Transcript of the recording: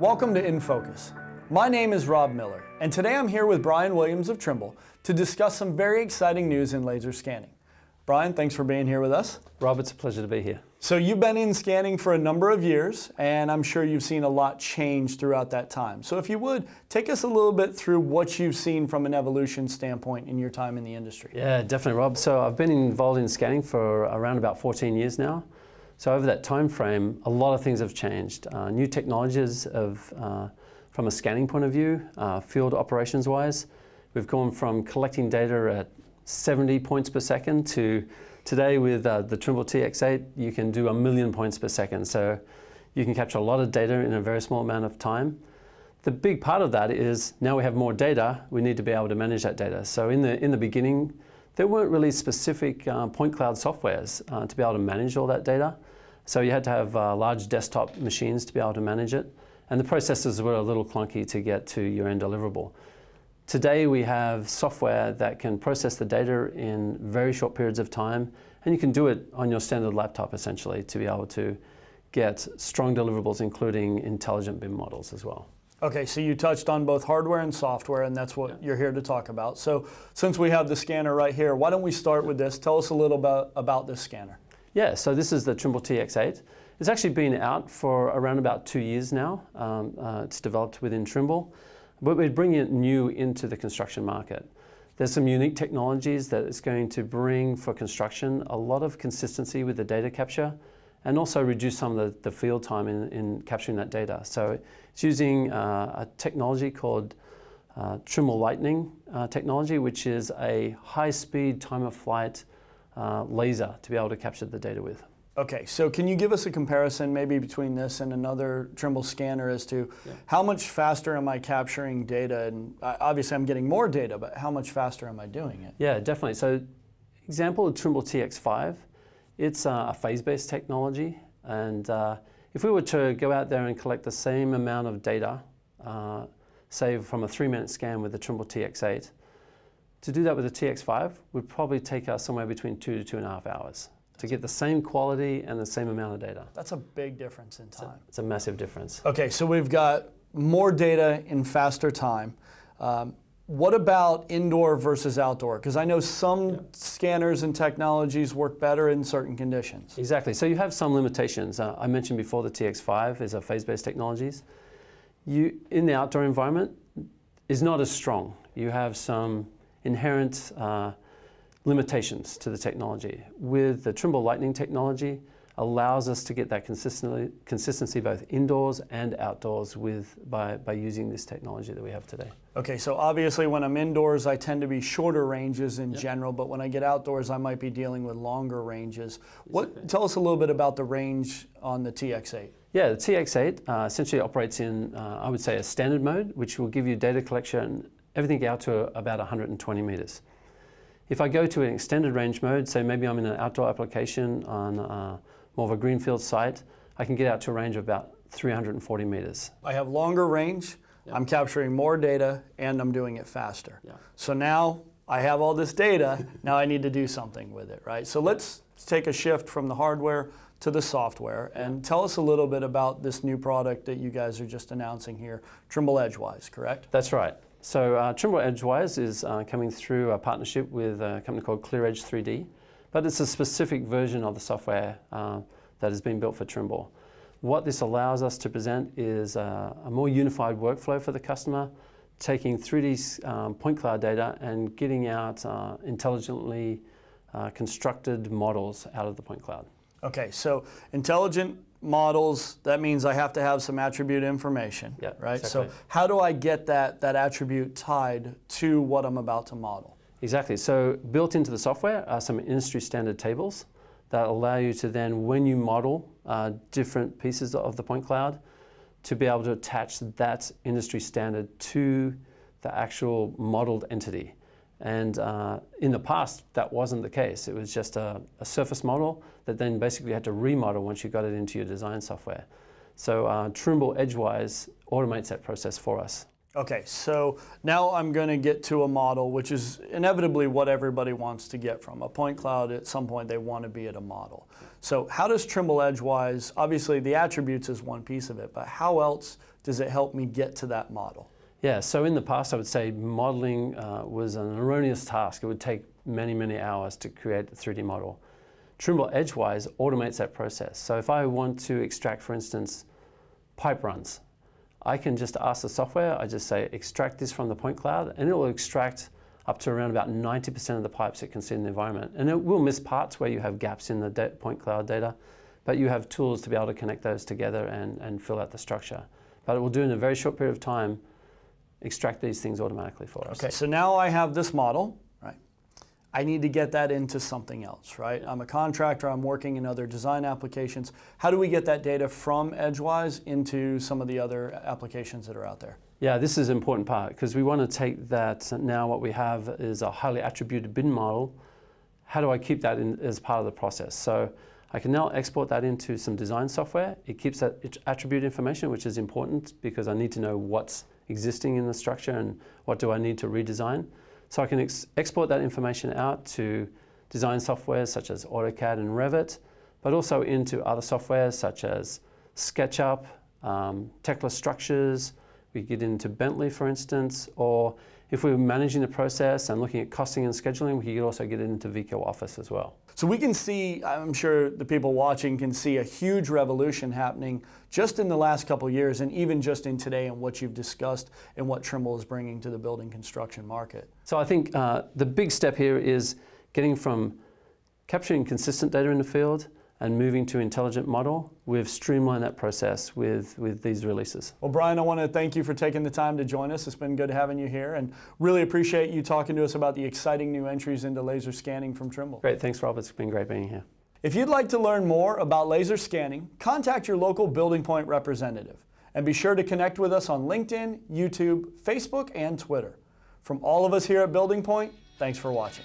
Welcome to InFocus. My name is Rob Miller, and today I'm here with Brian Williams of Trimble to discuss some very exciting news in laser scanning. Brian, thanks for being here with us. Rob, it's a pleasure to be here. So you've been in scanning for a number of years, and I'm sure you've seen a lot change throughout that time. So if you would, take us a little bit through what you've seen from an evolution standpoint in your time in the industry. Yeah, definitely, Rob. So I've been involved in scanning for around about 14 years now. So over that time frame, a lot of things have changed. New technologies of, from a scanning point of view, field operations-wise, we've gone from collecting data at 70 points per second to today with the Trimble TX8, you can do 1 million points per second. So you can capture a lot of data in a very small amount of time. The big part of that is now we have more data, we need to be able to manage that data. So in the beginning, there weren't really specific point cloud softwares to be able to manage all that data. So you had to have large desktop machines to be able to manage it. And the processes were a little clunky to get to your end deliverable. Today we have software that can process the data in very short periods of time. And you can do it on your standard laptop essentially to be able to get strong deliverables, including intelligent BIM models as well. Okay, so you touched on both hardware and software, and that's what you're here to talk about. So since we have the scanner right here, why don't we start with this? Tell us a little bit about this scanner. Yeah, so this is the Trimble TX8. It's actually been out for around about 2 years now. It's developed within Trimble, but we're bringing it new into the construction market. There's some unique technologies that it's going to bring for construction, a lot of consistency with the data capture, and also reduce some of the field time in capturing that data. So it's using a technology called Trimble Lightning technology, which is a high-speed time-of-flight laser to be able to capture the data with. Okay, so can you give us a comparison maybe between this and another Trimble scanner as to how much faster am I capturing data? And obviously I'm getting more data, but how much faster am I doing it? Yeah, definitely. So example of Trimble TX5. It's a phase-based technology, and if we were to go out there and collect the same amount of data, say from a 3-minute scan with the Trimble TX8, to do that with the TX5 would probably take us somewhere between 2 to 2.5 hours to get the same quality and the same amount of data. That's a big difference in time. It's a massive difference. Okay, so we've got more data in faster time. What about indoor versus outdoor? Because I know some scanners and technologies work better in certain conditions. Exactly. So you have some limitations. I mentioned before the TX5 is a phase-based technologies. In the outdoor environment is not as strong. You have some inherent limitations to the technology. With the Trimble Lightning technology, allows us to get that consistency both indoors and outdoors by using this technology that we have today. Okay, so obviously when I'm indoors, I tend to be shorter ranges in general, but when I get outdoors, I might be dealing with longer ranges. Tell us a little bit about the range on the TX8. Yeah, the TX8 essentially operates in, I would say, a standard mode, which will give you data collection, everything out to about 120 meters. If I go to an extended range mode, say maybe I'm in an outdoor application on more of a greenfield site, I can get out to a range of about 340 meters. I have longer range, I'm capturing more data, and I'm doing it faster. Yeah. So now I have all this data, now I need to do something with it, right? So let's take a shift from the hardware to the software, and tell us a little bit about this new product that you guys are just announcing here, Trimble Edgewise, correct? That's right. So Trimble Edgewise is coming through a partnership with a company called ClearEdge3D. But it's a specific version of the software that has been built for Trimble. What this allows us to present is a more unified workflow for the customer, taking 3D point cloud data and getting out intelligently constructed models out of the point cloud. Okay, so intelligent models, that means I have to have some attribute information, right? Exactly. So how do I get that attribute tied to what I'm about to model? Exactly. So built into the software are some industry standard tables that allow you to then, when you model different pieces of the point cloud, to be able to attach that industry standard to the actual modeled entity. And in the past, that wasn't the case. It was just a surface model that then basically had to remodel once you got it into your design software. So Trimble Edgewise automates that process for us. Okay, so now I'm going to get to a model, which is inevitably what everybody wants to get from a point cloud. At some point, they want to be at a model. So how does Trimble Edgewise, obviously the attributes is one piece of it, but how else does it help me get to that model? Yeah, so in the past, I would say modeling was an erroneous task. It would take many, many hours to create a 3D model. Trimble Edgewise automates that process. So if I want to extract, for instance, pipe runs, I can just ask the software, I just say extract this from the point cloud, and it will extract up to around about 90% of the pipes it can see in the environment. And it will miss parts where you have gaps in the point cloud data, but you have tools to be able to connect those together and fill out the structure. But it will do in a very short period of time, extract these things automatically for us. Okay, so now I have this model, right? I need to get that into something else, right? I'm a contractor, I'm working in other design applications. How do we get that data from Edgewise into some of the other applications that are out there? Yeah, this is an important part because we want to take that, now what we have is a highly attributed BIM model. How do I keep that in as part of the process? So I can now export that into some design software. It keeps that attribute information, which is important because I need to know what's existing in the structure and what do I need to redesign. So I can export that information out to design software such as AutoCAD and Revit, but also into other software such as SketchUp, Tekla Structures, we get into Bentley, for instance, or if we were managing the process and looking at costing and scheduling, we could also get it into Vico Office as well. So we can see, I'm sure the people watching can see a huge revolution happening just in the last couple of years and even just in today and what you've discussed and what Trimble is bringing to the building construction market. So I think the big step here is getting from capturing consistent data in the field and moving to intelligent model. We've streamlined that process with these releases. Well, Brian, I want to thank you for taking the time to join us. It's been good having you here and really appreciate you talking to us about the exciting new entries into laser scanning from Trimble. Great, thanks Rob, it's been great being here. If you'd like to learn more about laser scanning, contact your local Building Point representative and be sure to connect with us on LinkedIn, YouTube, Facebook, and Twitter. From all of us here at Building Point, thanks for watching.